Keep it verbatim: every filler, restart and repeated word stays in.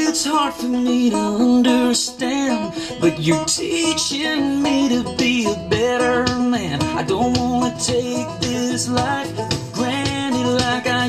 it's hard for me to understand, but you're teaching me to be a better man. I don't wanna take this life for granted like I